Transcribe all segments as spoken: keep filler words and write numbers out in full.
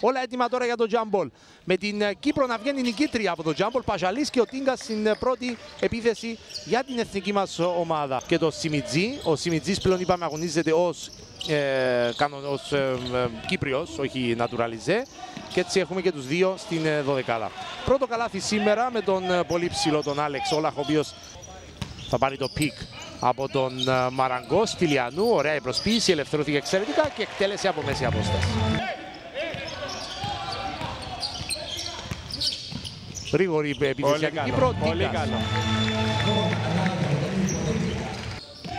Όλα έτοιμα τώρα για το Τζάμπολ. Με την Κύπρο να βγαίνει νικήτρια από το Τζάμπολ. Παζαλής και ο Τίγκας στην πρώτη επίθεση για την εθνική μας ομάδα. Και το Σιμιτζή. Ο Σιμιτζής πλέον είπαμε αγωνίζεται ως ε, ε, ε, Κύπριος, όχι naturalizé. Και έτσι έχουμε και τους δύο στην δωδεκάδα. Πρώτο καλάθι σήμερα με τον πολύ ψηλό τον Άλεξ Όλαχο, ο οποίος θα πάρει το πικ από τον Μαραγκό. Στυλιανού, ωραία η προσποίηση, ελευθερώθηκε εξαιρετικά και εκτέλεσε από μέση απόσταση. Γρήγορη επιδοσία την Κύπρο, Τίγκας.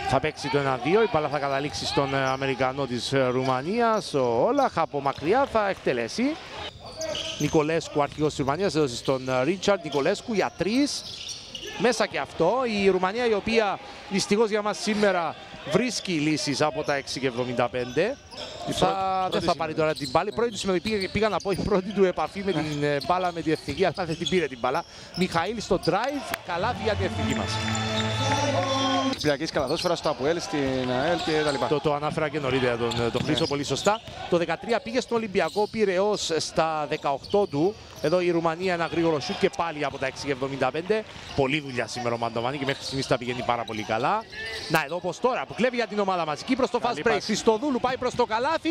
Θα παίξει το ένα δύο, η μπάλα θα καταλήξει στον Αμερικανό της Ρουμανίας, ο Όλαχ, από μακριά θα εκτελέσει. Νικολέσκου, αρχηγός της Ρουμανίας, έδωσε στον Ρίτσαρντ Νικολέσκου για τρεις. Μέσα και αυτό, η Ρουμανία η οποία δυστυχώς για μας σήμερα βρίσκει λύσεις από τα έξι και εβδομήντα πέντε. Θα, δεν θα πάρει τώρα την μπάλη. Πρώτη του συμμετοχή πήγα να πω, η πρώτη του επαφή με την μπάλα με την εθνική, αλλά δεν την πήρε την μπάλα. Μιχαήλ στο drive, καλά για την εθνική μας. Ολυμπιακής καλαδόσφαιρα στο Αποέλ, στην ΑΕΛ και τα λοιπά. Το, το ανάφερα και νωρίτερα τον, τον Χρήστο, yeah. Πολύ σωστά. Το δεκατρία πήγε στον Ολυμπιακό Πειραιώς στα δεκαοκτώ του. Εδώ η Ρουμανία ένα γρήγορο σούτ και πάλι από τα έξι και εβδομήντα πέντε. Πολύ δουλειά σήμερα ο Μαντοβάνη και μέχρι στιγμής τα πηγαίνει πάρα πολύ καλά. Να εδώ όπως τώρα που κλέβει για την ομάδα μας. Κύπρος στο fast break. Χριστοδούλου πάει προς το καλάθι.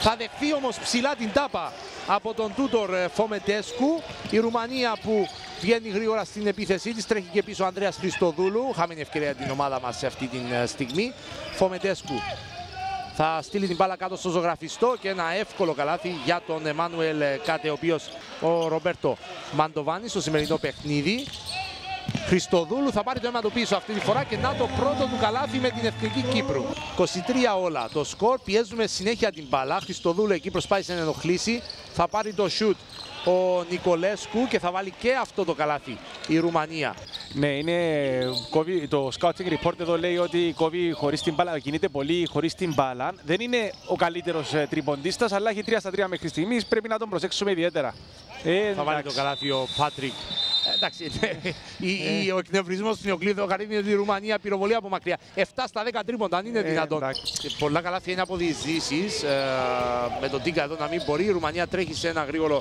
Θα δεχθεί όμως ψηλά την τάπα από τον Τούτορ Φομετέσκου. Η Ρουμανία που βγαίνει γρήγορα στην επίθεσή της, τρέχει και πίσω ο Ανδρέας Χριστοδούλου. Χαμένη ευκαιρία την ομάδα μας σε αυτή τη στιγμή. Φομετέσκου θα στείλει την μπάλα κάτω στο ζωγραφιστό και ένα εύκολο καλάθι για τον Εμμάνουελ Κάτε, ο οποίος ο Ρομπέρτο Μαντοβάνης στο σημερινό παιχνίδι. Χριστοδούλου θα πάρει το αίμα του πίσω αυτή τη φορά και να το πρώτο του καλάθι με την εθνική Κύπρου. είκοσι τρία όλα το σκορ, πιέζουμε συνέχεια την μπάλα. Χριστοδούλου εκεί προσπάθησε να ενοχλήσει, θα πάρει το shoot ο Νικολέσκου και θα βάλει και αυτό το καλάθι η Ρουμανία. Ναι, είναι, κόβει, το scouting report εδώ λέει ότι κόβει χωρίς την μπάλα, κινείται πολύ χωρίς την μπάλα. Δεν είναι ο καλύτερος τριποντίστας, αλλά έχει τρία στα τρία μέχρι στιγμής, πρέπει να τον προσέξουμε ιδιαίτερα. Ε, θα βάλει το καλάθι ο Πάτρικ. Εντάξει, ο εκνευρισμός στην Οκλήδο χαρίνει ότι η Ρουμανία πυροβολεί από μακριά. επτά στα δέκα τρίποντα, αν είναι δυνατόν. Πολλά καλάθια είναι από διεισδύσεις. Με τον Τίγκα εδώ να μην μπορεί. Η Ρουμανία τρέχει σε ένα γρήγορο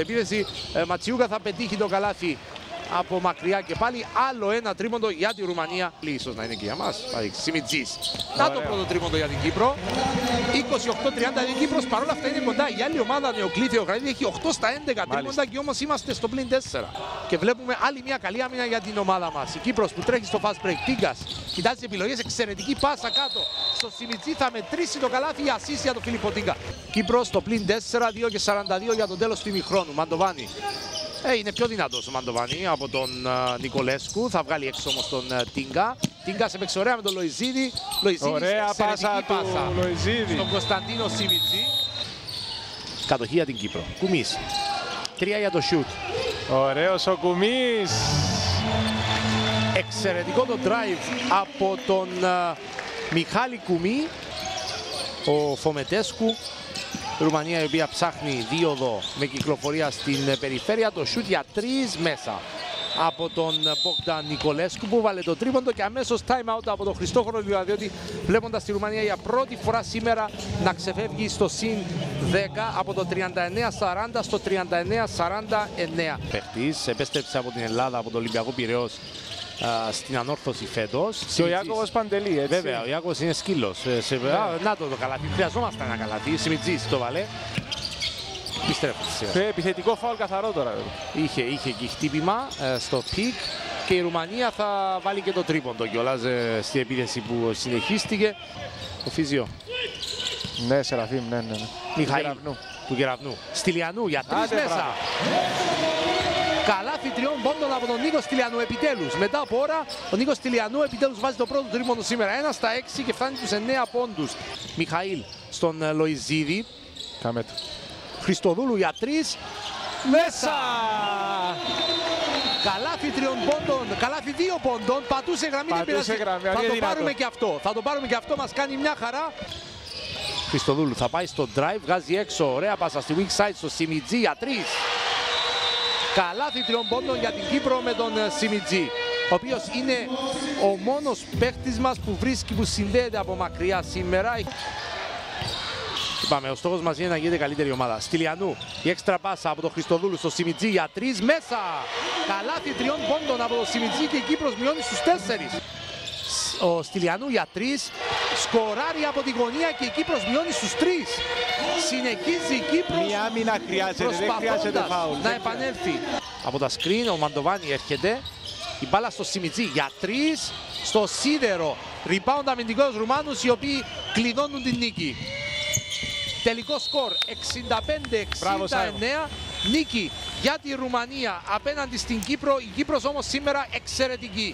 επίθεση. Ματσιούκα θα πετύχει το καλάθι από μακριά και πάλι. Άλλο ένα τρίποντο για τη Ρουμανία. Ίσως να είναι και για μας. Σιμιτζής. Να το πρώτο τρίποντο για την Κύπρο. είκοσι οκτώ τριάντα η Κύπρος. Παρ' όλα αυτά είναι κοντά. Η άλλη ομάδα Νεοκλήθειο Γραντή έχει οκτώ στα έντεκα τρίποντα και όμως είμαστε στο πλήν τέσσερα. Και βλέπουμε άλλη μια καλή άμυνα για την ομάδα μας. Η Κύπρος που τρέχει στο fast break. Τίγκας κοιτάζει τις επιλογές. Εξαιρετική πάσα κάτω στο Σιμιτζή. Θα μετρήσει το καλάθι. Η ασίσια για τον Φιλιπποντίκα. Κύπρος στο πλήν τέσσερα, δύο και σαράντα δύο για το τέλος του ημιχρόνου. Μαντοβάνη. Ε, είναι πιο δυνατός ο Μαντοβάνη από τον uh, Νικολέσκου. Θα βγάλει έξω όμως τον uh, Τίγκα. Τίγκας έπαιξε ωραία με τον Λοϊζίδη. Λοϊζίδη ωραία πάσα, πάσα του Λοϊζίδη. Στον Κωνσταντίνο Σίμιτζη. Κατοχή για την Κύπρο. Κουμής. Τρία για το σιούτ. Ωραίος ο Κουμής. Εξαιρετικό το drive από τον uh, Μιχάλη Κουμή. Ο Φομετέσκου. Ρουμανία η οποία ψάχνει δίωδο με κυκλοφορία στην περιφέρεια. Το σούτ για τρεις μέσα από τον Μπόγκνταν Νικολέσκου που βάλε το τρίποντο και αμέσως time out από τον Χριστόφορο, διότι βλέποντας τη Ρουμανία για πρώτη φορά σήμερα να ξεφεύγει στο συν δέκα από το τριάντα εννέα σαράντα στο τριάντα εννέα σαράντα εννέα. Παίχτης επέστρεψε από την Ελλάδα, από τον Ολυμπιακό Πειραιώς, στην Ανόρθωση φέτος. Και ο Ιάκωβος Παντελή, έτσι. Βέβαια, ο Ιάκωβος είναι σκύλος. Να το καλάθι, χρειαζόμαστε ένα καλάθι. Σιμιτζής το βάλε. Επιστρέφεται. Επιθετικό φάουλ καθαρό τώρα. Είχε, είχε και χτύπημα στο πικ και η Ρουμανία θα βάλει και το τρίποντο κιόλας στην επίθεση που συνεχίστηκε. Ο Φιζιό. Ναι, Σεραφείμ, ναι, ναι, ναι. Μιχαήλ, του Κεραυνού. Στυλιανού για τρεις μέσα. Καλάθι τριών πόντων από τον Νίκο Στυλιανού επιτέλους. Μετά από ώρα ο Νίκος Στυλιανού επιτέλους βάζει το πρώτο τρίποντο σήμερα. Ένα στα έξι και φτάνει τους εννέα πόντους. Μιχαήλ στον Λοϊζίδη. Κάμε του. Χριστοδούλου για τρεις. Μέσα! Καλάθι τριών πόντων, καλάθι δύο πόντων. Πατούσε γραμμή, δεν πειράζει. Θα το πάρουμε και αυτό. Θα το πάρουμε και αυτό, μας κάνει μια χαρά. Χριστοδούλου θα πάει στο drive, βγάζει έξω. Ωραία πάσα στη weak side στο Σιμιτζή για τρεις. Καλάθι τριών πόντων για την Κύπρο με τον Σιμιτζή, ο οποίος είναι ο μόνος παίχτης μας που βρίσκει, που συνδέεται από μακριά σήμερα. Είπαμε, ο στόχος μας είναι να γίνεται καλύτερη ομάδα. Στυλιανού, η έξτρα πάσα από τον Χριστοδούλου στο Σιμιτζή για τρεις μέσα. Καλάθι τριών πόντων από τον Σιμιτζή και η Κύπρος μειώνει στους τέσσερις. Ο Στυλιανού για τρεις, σκοράρει από τη γωνία και η Κύπρος μειώνει στους τρεις. Συνεχίζει η Κύπρος. Μια άμυνα χρειάζεται, δεν χρειάζεται φάουλ. Να επανέλθει. Από τα σκριν ο Μαντοβάνη έρχεται. Η μπάλα στο Σιμιτζή για τρεις, στο σίδερο. Rebound αμυντικό στους Ρουμάνους, οι οποίοι κλειδώνουν την νίκη. Τελικό σκορ εξήντα πέντε εξήντα εννέα. Νίκη για τη Ρουμανία απέναντι στην Κύπρο. Η Κύπρος όμως σήμερα εξαιρετική.